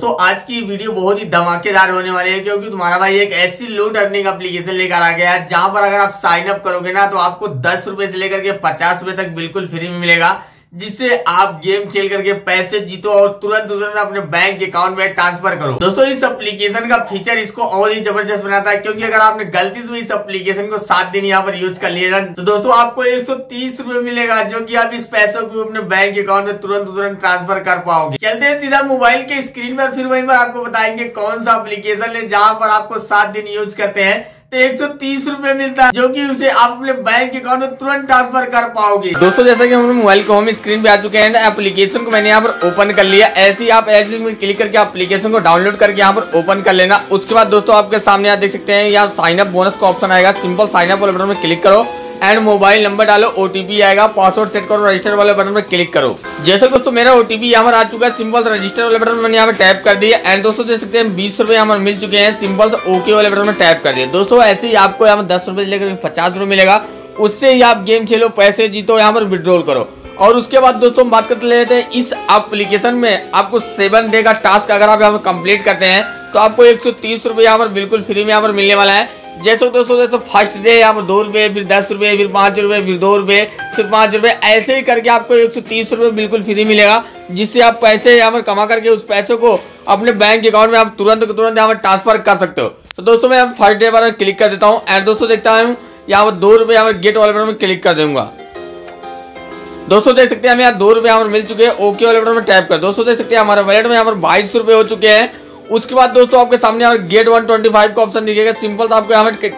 दोस्तों आज की वीडियो बहुत ही धमाकेदार होने वाली है, क्योंकि तुम्हारा भाई एक ऐसी लोड अर्निंग एप्लीकेशन लेकर आ गया है जहां पर अगर आप साइन अप करोगे ना तो आपको 10 रुपए से लेकर के 50 रुपए तक बिल्कुल फ्री में मिलेगा, जिससे आप गेम खेल करके पैसे जीतो और तुरंत अपने बैंक अकाउंट में ट्रांसफर करो। दोस्तों इस एप्लीकेशन का फीचर इसको और ही जबरदस्त बनाता है, क्योंकि अगर आपने गलती से इस एप्लीकेशन को 7 दिन यहाँ पर यूज कर लिया तो दोस्तों आपको 130 रुपए मिलेगा, जो कि आप इस पैसों को अपने बैंक अकाउंट में तुरंत ट्रांसफर कर पाओगे। चलते हैं सीधा मोबाइल के स्क्रीन पर, फिर वहीं पर आपको बताएंगे कौन सा एप्लीकेशन है जहाँ पर आपको 7 दिन यूज करते हैं तो 130 रुपए मिलता है, जो कि उसे आप अपने बैंक अकाउंट में तुरंत ट्रांसफर कर पाओगे। दोस्तों जैसा कि हमने मोबाइल को होम स्क्रीन पे आ चुके हैं, एप्लीकेशन को मैंने यहाँ पर ओपन कर लिया। ऐसे ही आप ऐसे में क्लिक करके एप्लीकेशन को डाउनलोड करके यहाँ पर ओपन कर लेना। उसके बाद दोस्तों आपके सामने आप देख सकते हैं यहाँ साइन अप बोनस का ऑप्शन आएगा। सिंपल साइन अप वाले बटन में क्लिक करो एंड मोबाइल नंबर डालो, ओटीपी आएगा, पासवर्ड सेट करो, रजिस्टर वाले बटन पर क्लिक करो। जैसे दोस्तों मेरा ओटीपी यहाँ पर आ चुका है, सिंपल रजिस्टर वाले बटन मैंने यहाँ पर टैप कर दिया एंड दोस्तों देख सकते हैं 20 रुपए यहाँ पर मिल चुके हैं। सिंपल ओके वाले बटन में टैप कर दिया। दोस्तों ऐसे ही आपको यहाँ पर 10 रुपए से लेकर 50 रुपए मिलेगा, उससे ही आप गेम खेलो, पैसे जीतो, यहाँ पर विड्रॉल करो। और उसके बाद दोस्तों हम बात कर लेते हैं इस एप्लीकेशन में आपको 7 डे का टास्क अगर आप यहाँ पर कंप्लीट करते हैं तो आपको 130 रुपए यहाँ पर बिल्कुल फ्री में यहाँ पर मिलने वाला है। जैसे दोस्तों जैसे फर्स्ट डे यहाँ पर 2 रुपए, फिर 10 रुपए, फिर 5 रुपए, फिर 2 रुपए, फिर 5 रुपए, ऐसे ही करके आपको 130 रुपए बिल्कुल फ्री मिलेगा, जिससे आप पैसे यहाँ पर कमा करके उस पैसे को अपने बैंक अकाउंट में आप तुरंत यहाँ पर ट्रांसफर कर सकते हो। तो दोस्तों मैं फर्स्ट डे पर क्लिक कर देता हूँ एंड दोस्तों देखता हूँ यहाँ पर 2 रुपए यहाँ पर गेट वाले बटन में क्लिक कर दूंगा। दोस्तों देख सकते हैं हमें यहाँ 2 रुपए यहाँ पर मिल चुके हैं। ओके वाले बटन में टैप कर दोस्तों देख सकते हैं हमारे वॉलेट में यहाँ पर 22 रुपए हो चुके हैं। उसके बाद दोस्तों आपके सामने यहाँ पर गेट 125 का ऑप्शन दिखेगा, सिंपल तो आपको यहाँ पर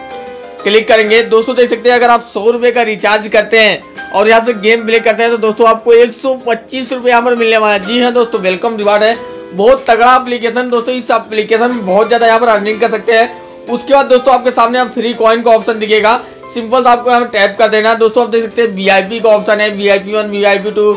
क्लिक करेंगे। दोस्तों देख सकते हैं अगर आप 100 रुपए का रिचार्ज करते हैं और यहाँ से गेम प्ले करते हैं तो दोस्तों आपको 125 रुपए यहाँ पर मिलने वाला है। जी हाँ दोस्तों वेलकम रिवार्ड है, बहुत तगड़ा एप्लीकेशन। दोस्तों इस एप्लीकेशन में बहुत ज्यादा यहाँ पर अर्निंग कर सकते हैं। उसके बाद दोस्तों आपके सामने आप फ्री कॉइन का ऑप्शन दिखेगा, सिंपल तो आपको यहाँ पर टैप कर देना। दोस्तों आप देख सकते हैं VIP का ऑप्शन है, VIP 1, VIP 2,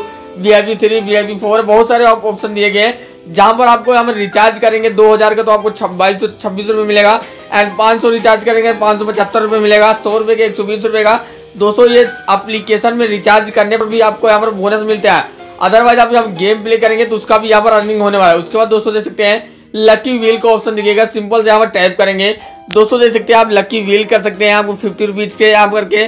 VIP 3, VIP 4, बहुत सारे ऑप्शन दिए गए हैं, जहाँ पर आपको यहाँ पर रिचार्ज करेंगे 2000 का तो आपको 2226 रुपए मिलेगा एंड 500 रिचार्ज करेंगे 575 रुपए मिलेगा, 100 रुपए के 120 रुपए का। दोस्तों ये एप्लीकेशन में रिचार्ज करने पर भी आपको यहाँ पर बोनस मिलता है, अदरवाइज आप यहाँ गेम प्ले करेंगे तो उसका भी यहाँ पर अर्निंग होने वाला है। उसके बाद दोस्तों देख सकते हैं लकी व्हील का ऑप्शन दिखेगा, सिंपल से यहाँ पर टाइप करेंगे। दोस्तों देख सकते हैं आप लकी व्हील कर सकते हैं, आपको 50 रुपीज के यहाँ करके।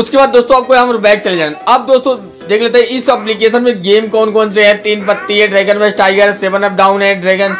उसके बाद दोस्तों आपको यहाँ पर बैग चले जाना। अब दोस्तों देख लेते हैं इस एप्लीकेशन में गेम कौन कौन से हैं। 3patti है, dragon waste tiger, 7 up down है, ड्रैगन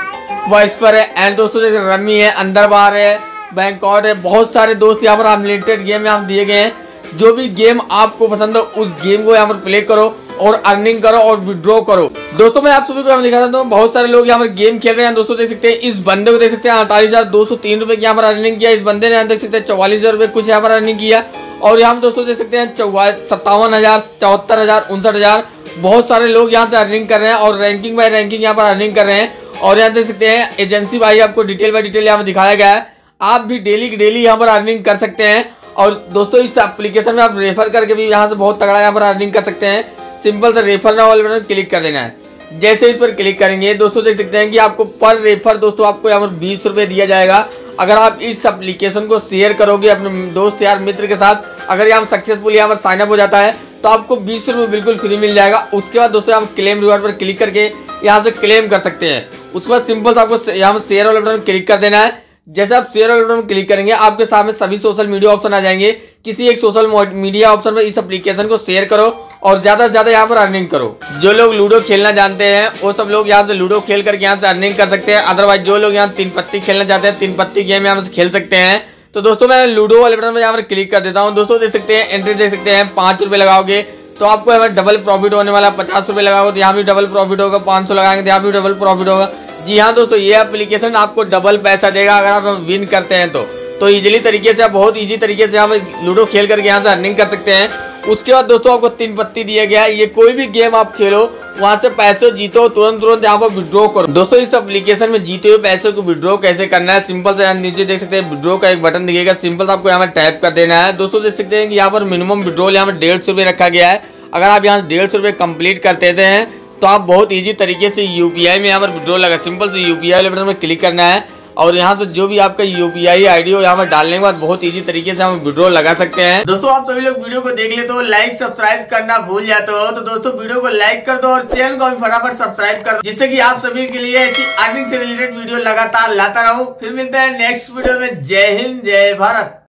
वॉइसफर है एंड दोस्तों जैसे रमी है, अंदर बाहर है, बैंकआउट है, बहुत सारे दोस्त यहाँ पर अनलिमिटेड गेम यहाँ दिए गए हैं। जो भी गेम आपको पसंद हो उस गेम को यहाँ पर प्ले करो और अर्निंग करो और विड्रॉ करो। दोस्तों मैं आप सभी को यहाँ दिखा रहा हूँ बहुत सारे लोग यहाँ पर गेम खेल रहे हैं। दोस्तों देख सकते हैं इस बंदे को देख सकते हैं 48,203 रुपए की यहाँ पर अर्निंग किया इस बंदे ने। देख सकते हैं 44,000 रुपए कुछ यहाँ पर अर्निंग किया और यहाँ दोस्तों देख सकते हैं 57,000, 74,000, 59,000, बहुत सारे लोग यहाँ से अर्निंग कर रहे हैं और रैंकिंग बाय रैंकिंग यहाँ पर अर्निंग कर रहे हैं। और यहाँ देख सकते हैं एजेंसी भाई आपको डिटेल बाय डिटेल यहाँ पर दिखाया गया है, आप भी डेली यहाँ पर अर्निंग कर सकते हैं। और दोस्तों इस एप्लीकेशन में आप रेफर करके भी यहाँ से बहुत तगड़ा यहाँ पर अर्निंग कर सकते हैं। सिंपल से रेफर नाउ वाले बटन पर क्लिक कर देना है। जैसे इस पर क्लिक करेंगे दोस्तों देख सकते हैं कि आपको पर रेफर दोस्तों आपको यहाँ पर 20 रुपए दिया जाएगा, अगर आप इस एप्लीकेशन को शेयर करोगे अपने दोस्त यार मित्र के साथ। अगर यहाँ सक्सेसफुल यहाँ पर साइन अप हो जाता है तो आपको 20 रुपए बिल्कुल फ्री मिल जाएगा। उसके बाद दोस्तों यहाँ क्लेम रिवार्ड पर क्लिक करके यहाँ से क्लेम कर सकते हैं। उसके बाद सिंपल आपको यहाँ शेयर वाले बटन क्लिक कर देना है। जैसे आप शेयर वाले बटन क्लिक करेंगे आपके सामने सभी सोशल मीडिया ऑप्शन आ जाएंगे, किसी एक सोशल मीडिया ऑप्शन पर इस एप्लीकेशन को शेयर करो और ज्यादा से ज्यादा यहाँ पर अर्निंग करो। जो लोग लूडो खेलना जानते हैं वो सब लोग यहाँ से लूडो खेल करके यहाँ से अर्निंग कर सकते हैं। अदरवाइज जो लोग यहाँ 3patti खेलना चाहते हैं 3patti गेम यहाँ से खेल सकते हैं। तो दोस्तों मैं लूडो वाले बटन में यहाँ पर क्लिक कर देता हूँ। दोस्तों देख सकते हैं एंट्री देख सकते हैं 5 रुपए लगाओगे तो आपको यहाँ पर डबल प्रॉफिट होने वाला है। 50 रुपए लगाओगे तो यहाँ भी डबल प्रॉफिट होगा, 500 लगाएंगे तो यहाँ भी डबल प्रॉफिट होगा। जी हाँ दोस्तों ये एप्लीकेशन आपको डबल पैसा देगा अगर आप विन करते हैं तो इजीली तरीके से आप बहुत इजी तरीके से हम लूडो खेल करके यहाँ से अर्निंग कर सकते हैं। उसके बाद दोस्तों आपको 3patti दिया गया है, ये कोई भी गेम आप खेलो वहाँ से पैसे जीतो तुरंत यहाँ पर विड्रॉ करो। दोस्तों इस एप्लीकेशन में जीते हुए पैसे को विड्रॉ कैसे करना है, सिंपल से यहाँ नीचे देख सकते हैं विड्रॉ का एक बटन दिखेगा, सिंपल आपको यहाँ पर टाइप कर देना है। दोस्तों देख सकते हैं कि यहाँ पर मिनिमम विड्रॉल यहाँ पर 150 रुपये रखा गया है। अगर आप यहाँ 150 रुपये कम्प्लीट कर देते हैं तो आप बहुत ईजी तरीके से UPI में यहाँ पर विड्रॉ लगा। सिंपल से UPI वाले बटन में क्लिक करना है। और यहाँ से जो भी आपका यूपीआई आईडी हो यहाँ पर डालने के बाद बहुत इजी तरीके से हम विड्रॉ लगा सकते हैं। दोस्तों आप सभी लोग वीडियो को देख लेते हो, लाइक सब्सक्राइब करना भूल जाते हो, तो दोस्तों वीडियो को लाइक कर दो और चैनल को भी फटाफट सब्सक्राइब कर दो, जिससे की आप सभी के लिए ऐसी अर्निंग से रिलेटेड वीडियो लगातार लाता रहूं। फिर मिलते हैं नेक्स्ट वीडियो में। जय हिंद, जय भारत।